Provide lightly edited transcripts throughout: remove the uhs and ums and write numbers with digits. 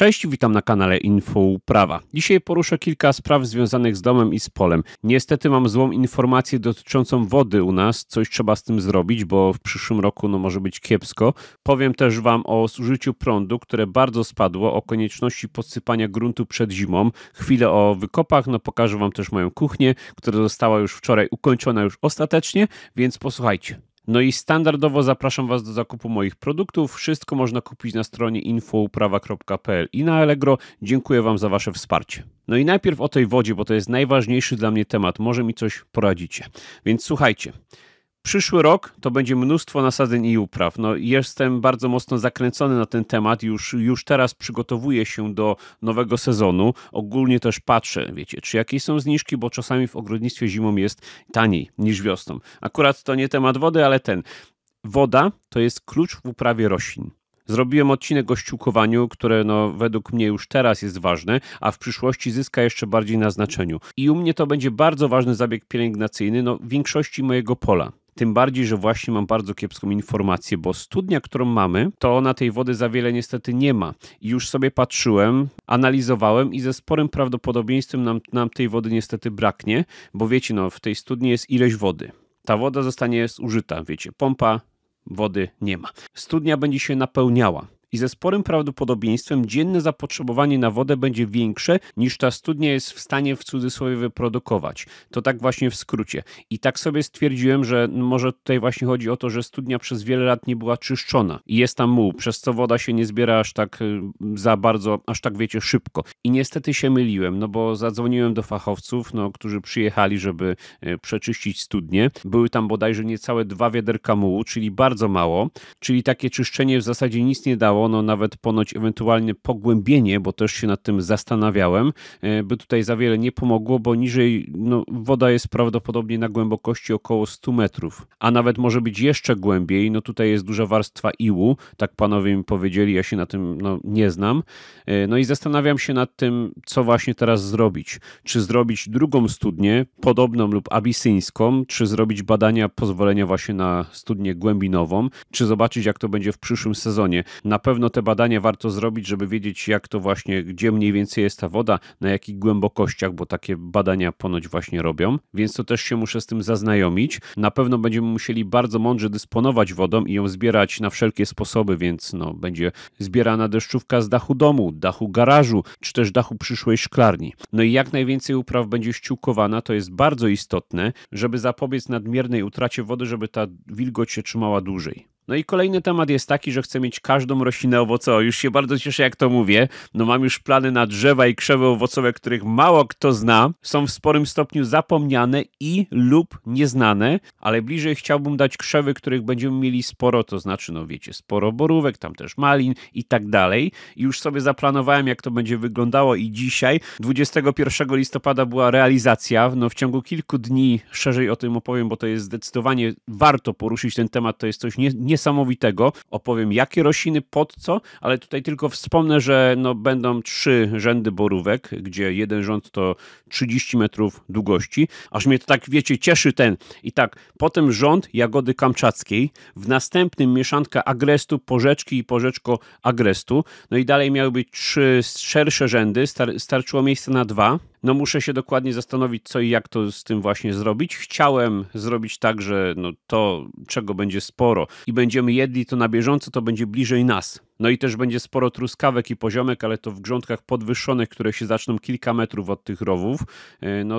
Cześć, witam na kanale Info Prawa. Dzisiaj poruszę kilka spraw związanych z domem i z polem. Niestety mam złą informację dotyczącą wody u nas. Coś trzeba z tym zrobić, bo w przyszłym roku może być kiepsko. Powiem też Wam o zużyciu prądu, które bardzo spadło, o konieczności podsypania gruntu przed zimą. Chwilę o wykopach, pokażę Wam też moją kuchnię, która została już wczoraj ukończona już ostatecznie, więc posłuchajcie. No i standardowo zapraszam Was do zakupu moich produktów. Wszystko można kupić na stronie infouprawa.pl i na Allegro. Dziękuję Wam za Wasze wsparcie. No i najpierw o tej wodzie, bo to jest najważniejszy dla mnie temat. Może mi coś poradzicie. Więc słuchajcie. Przyszły rok to będzie mnóstwo nasadzeń i upraw. No, jestem bardzo mocno zakręcony na ten temat. Już teraz przygotowuję się do nowego sezonu. Ogólnie też patrzę, wiecie, czy jakieś są zniżki, bo czasami w ogrodnictwie zimą jest taniej niż wiosną. Akurat to nie temat wody, ale ten. Woda to jest klucz w uprawie roślin. Zrobiłem odcinek o ściółkowaniu, które według mnie już teraz jest ważne, a w przyszłości zyska jeszcze bardziej na znaczeniu. I u mnie to będzie bardzo ważny zabieg pielęgnacyjny w większości mojego pola. Tym bardziej, że właśnie mam bardzo kiepską informację, bo studnia, którą mamy, to na tej wody za wiele niestety nie ma. I już sobie patrzyłem, analizowałem i ze sporym prawdopodobieństwem nam tej wody niestety braknie, bo wiecie, w tej studni jest ileś wody. Ta woda zostanie zużyta, wiecie, pompa, wody nie ma. Studnia będzie się napełniała. I ze sporym prawdopodobieństwem dzienne zapotrzebowanie na wodę będzie większe niż ta studnia jest w stanie w cudzysłowie wyprodukować. To tak właśnie w skrócie. I tak sobie stwierdziłem, że może tutaj właśnie chodzi o to, że studnia przez wiele lat nie była czyszczona. I jest tam muł, przez co woda się nie zbiera aż tak za bardzo, aż tak wiecie szybko. I niestety się myliłem, bo zadzwoniłem do fachowców, którzy przyjechali, żeby przeczyścić studnię. Były tam bodajże niecałe 2 wiaderka mułu, czyli bardzo mało. Czyli takie czyszczenie w zasadzie nic nie dało. Nawet ponoć ewentualnie pogłębienie, bo też się nad tym zastanawiałem, by tutaj za wiele nie pomogło, bo niżej woda jest prawdopodobnie na głębokości około 100 metrów, a nawet może być jeszcze głębiej. Tutaj jest duża warstwa iłu, tak panowie mi powiedzieli, ja się na tym nie znam. No i zastanawiam się nad tym, co właśnie teraz zrobić. Czy zrobić drugą studnię, podobną lub abisyńską, czy zrobić badania pozwolenia właśnie na studnię głębinową, czy zobaczyć jak to będzie w przyszłym sezonie. Na pewno te badania warto zrobić, żeby wiedzieć jak to właśnie, gdzie mniej więcej jest ta woda, na jakich głębokościach, bo takie badania ponoć właśnie robią, więc to też się muszę z tym zaznajomić. Na pewno będziemy musieli bardzo mądrze dysponować wodą i ją zbierać na wszelkie sposoby, więc będzie zbierana deszczówka z dachu domu, dachu garażu, czy też dachu przyszłej szklarni. No i jak najwięcej upraw będzie ściółkowana, to jest bardzo istotne, żeby zapobiec nadmiernej utracie wody, żeby ta wilgoć się trzymała dłużej. No i kolejny temat jest taki, że chcę mieć każdą roślinę owocową. Już się bardzo cieszę, jak to mówię. Mam już plany na drzewa i krzewy owocowe, których mało kto zna. Są w sporym stopniu zapomniane i lub nieznane, ale bliżej chciałbym dać krzewy, których będziemy mieli sporo, to znaczy, wiecie, sporo borówek, tam też malin i tak dalej. I już sobie zaplanowałem, jak to będzie wyglądało i dzisiaj, 21 listopada była realizacja. W ciągu kilku dni szerzej o tym opowiem, bo to jest zdecydowanie warto poruszyć ten temat, to jest coś niesamowitego. Opowiem jakie rośliny, pod co, ale tutaj tylko wspomnę, że będą 3 rzędy borówek, gdzie jeden rząd to 30 metrów długości. Aż mnie to tak, wiecie, cieszy I tak, potem rząd jagody kamczackiej, w następnym mieszanka agrestu, porzeczki i porzeczko agrestu. No i dalej miały być 3 szersze rzędy, starczyło miejsca na 2. Muszę się dokładnie zastanowić, co i jak to z tym właśnie zrobić. Chciałem zrobić tak, że to, czego będzie sporo i będziemy jedli to na bieżąco, to będzie bliżej nas. I też będzie sporo truskawek i poziomek, ale to w grządkach podwyższonych, które się zaczną kilka metrów od tych rowów.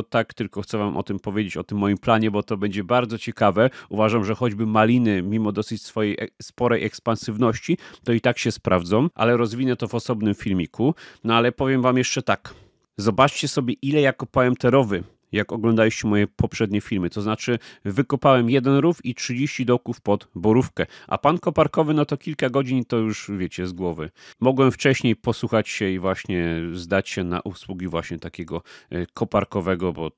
Tak tylko chcę Wam o tym powiedzieć, o tym moim planie, bo to będzie bardzo ciekawe. Uważam, że choćby maliny, mimo dosyć swojej sporej ekspansywności, to i tak się sprawdzą, ale rozwinę to w osobnym filmiku. Ale powiem Wam jeszcze tak. Zobaczcie sobie, ile ja kopałem te rowy, jak oglądaliście moje poprzednie filmy. To znaczy wykopałem 1 rów i 30 dołków pod borówkę. A pan koparkowy, to kilka godzin to już wiecie z głowy. Mogłem wcześniej posłuchać się i właśnie zdać się na usługi właśnie takiego koparkowego, bo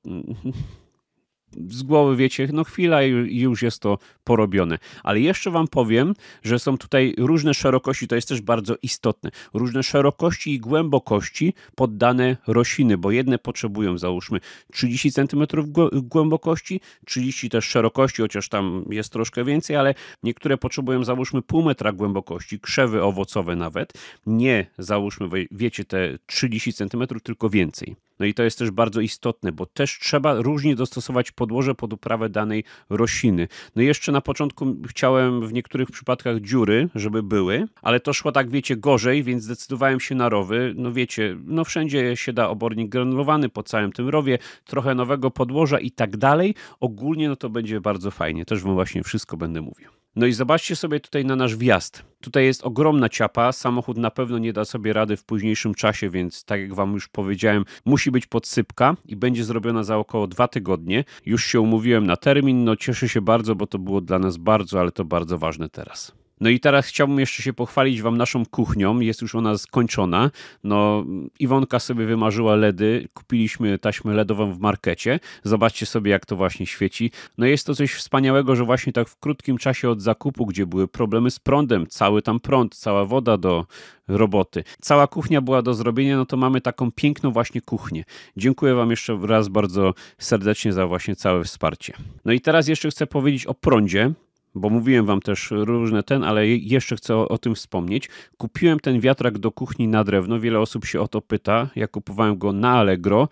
z głowy wiecie, no chwila i już jest to porobione. Ale jeszcze wam powiem, że są tutaj różne szerokości, to jest też bardzo istotne, różne szerokości i głębokości poddane rośliny, bo jedne potrzebują załóżmy 30 cm głębokości, 30 też szerokości, chociaż tam jest troszkę więcej, ale niektóre potrzebują załóżmy pół metra głębokości, krzewy owocowe nawet, nie załóżmy, wiecie, te 30 cm, tylko więcej. No i to jest też bardzo istotne, bo też trzeba różnie dostosować podłoże pod uprawę danej rośliny. No i jeszcze na początku chciałem w niektórych przypadkach dziury, żeby były, ale to szło tak, wiecie, gorzej, więc zdecydowałem się na rowy. No wiecie, no wszędzie się da obornik granulowany po całym tym rowie, trochę nowego podłoża i tak dalej. Ogólnie no to będzie bardzo fajnie, też wam właśnie wszystko będę mówił. No i zobaczcie sobie tutaj na nasz wjazd. Tutaj jest ogromna ciapa, samochód na pewno nie da sobie rady w późniejszym czasie, więc tak jak wam już powiedziałem, musi być podsypka i będzie zrobiona za około 2 tygodnie. Już się umówiłem na termin, no cieszę się bardzo, bo to było dla nas bardzo, ale to bardzo ważne teraz. No i teraz chciałbym jeszcze się pochwalić wam naszą kuchnią, jest już ona skończona. No, Iwonka sobie wymarzyła LEDy, kupiliśmy taśmę LEDową w markecie. Zobaczcie sobie, jak to właśnie świeci. No jest to coś wspaniałego, że właśnie tak w krótkim czasie od zakupu, gdzie były problemy z prądem, cały tam prąd, cała woda do roboty, cała kuchnia była do zrobienia, no to mamy taką piękną właśnie kuchnię. Dziękuję wam jeszcze raz bardzo serdecznie za właśnie całe wsparcie. No i teraz jeszcze chcę powiedzieć o prądzie, bo mówiłem wam też różne ale jeszcze chcę o tym wspomnieć. Kupiłem ten wiatrak do kuchni na drewno, wiele osób się o to pyta. Ja kupowałem go na Allegro.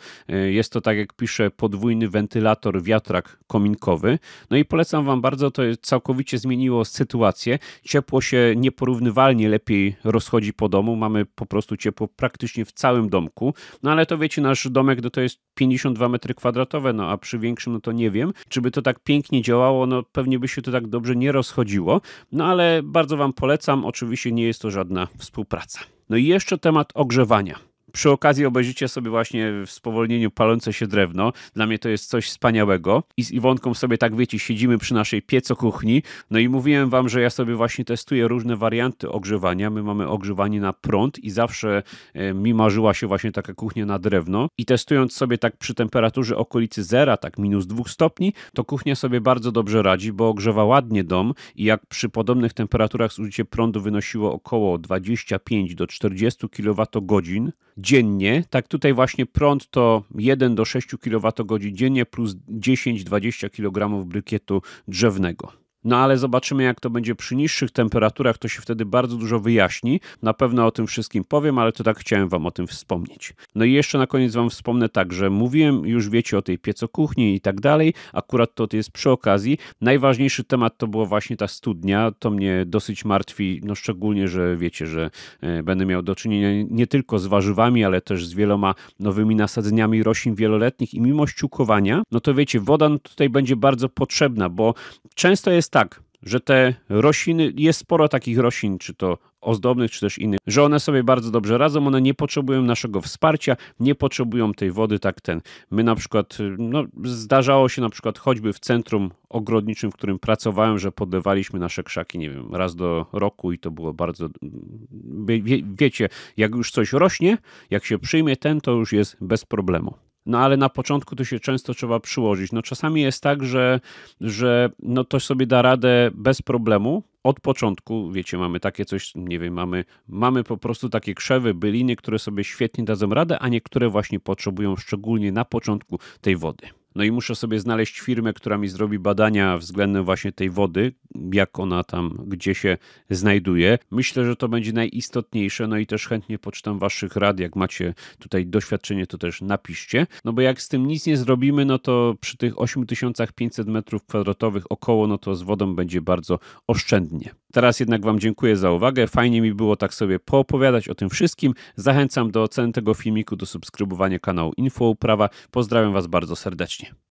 Jest to, tak jak piszę, podwójny wentylator, wiatrak kominkowy. No i polecam wam bardzo, to całkowicie zmieniło sytuację. Ciepło się nieporównywalnie lepiej rozchodzi po domu. Mamy po prostu ciepło praktycznie w całym domku. No ale to wiecie, nasz domek to jest 52 m2, no a przy większym no to nie wiem, czy by to tak pięknie działało, no pewnie by się to tak dobrze nie rozchodziło, no ale bardzo wam polecam, oczywiście nie jest to żadna współpraca. No i jeszcze temat ogrzewania. Przy okazji obejrzycie sobie właśnie w spowolnieniu palące się drewno. Dla mnie to jest coś wspaniałego. I z Iwonką sobie, tak wiecie, siedzimy przy naszej piecokuchni. No i mówiłem wam, że ja sobie właśnie testuję różne warianty ogrzewania. My mamy ogrzewanie na prąd i zawsze mi marzyła się właśnie taka kuchnia na drewno. I testując sobie tak przy temperaturze okolicy zera, tak -2 stopni, to kuchnia sobie bardzo dobrze radzi, bo ogrzewa ładnie dom i jak przy podobnych temperaturach zużycie prądu wynosiło około 25 do 40 kWh dziennie, tak tutaj właśnie prąd to 1 do 6 kWh dziennie plus 10-20 kg brykietu drzewnego. No ale zobaczymy, jak to będzie przy niższych temperaturach, to się wtedy bardzo dużo wyjaśni. Na pewno o tym wszystkim powiem, ale to tak chciałem wam o tym wspomnieć. No i jeszcze na koniec wam wspomnę tak, że mówiłem, już wiecie o tej piecokuchni i tak dalej, akurat to jest przy okazji. Najważniejszy temat to była właśnie ta studnia, to mnie dosyć martwi, no szczególnie, że wiecie, że będę miał do czynienia nie tylko z warzywami, ale też z wieloma nowymi nasadzeniami roślin wieloletnich i mimo ściółkowania, no to wiecie, woda tutaj będzie bardzo potrzebna, bo często jest tak, że te rośliny, jest sporo takich roślin, czy to ozdobnych, czy też innych, że one sobie bardzo dobrze radzą, one nie potrzebują naszego wsparcia, nie potrzebują tej wody, tak ten. My na przykład, no zdarzało się na przykład choćby w centrum ogrodniczym, w którym pracowałem, że podlewaliśmy nasze krzaki, nie wiem, raz do roku i to było bardzo, wiecie, jak już coś rośnie, jak się przyjmie ten, to już jest bez problemu. No ale na początku to się często trzeba przyłożyć. No czasami jest tak, że no to sobie da radę bez problemu. Od początku, wiecie, mamy takie coś, nie wiem, mamy po prostu takie krzewy, byliny, które sobie świetnie dadzą radę, a niektóre właśnie potrzebują szczególnie na początku tej wody. No i muszę sobie znaleźć firmę, która mi zrobi badania względem właśnie tej wody, jak ona tam, gdzie się znajduje. Myślę, że to będzie najistotniejsze, no i też chętnie poczytam waszych rad, jak macie tutaj doświadczenie, to też napiszcie. No bo jak z tym nic nie zrobimy, no to przy tych 8500 m2 około, no to z wodą będzie bardzo oszczędnie. Teraz jednak wam dziękuję za uwagę, fajnie mi było tak sobie poopowiadać o tym wszystkim. Zachęcam do oceny tego filmiku, do subskrybowania kanału Info Prawa. Pozdrawiam was bardzo serdecznie.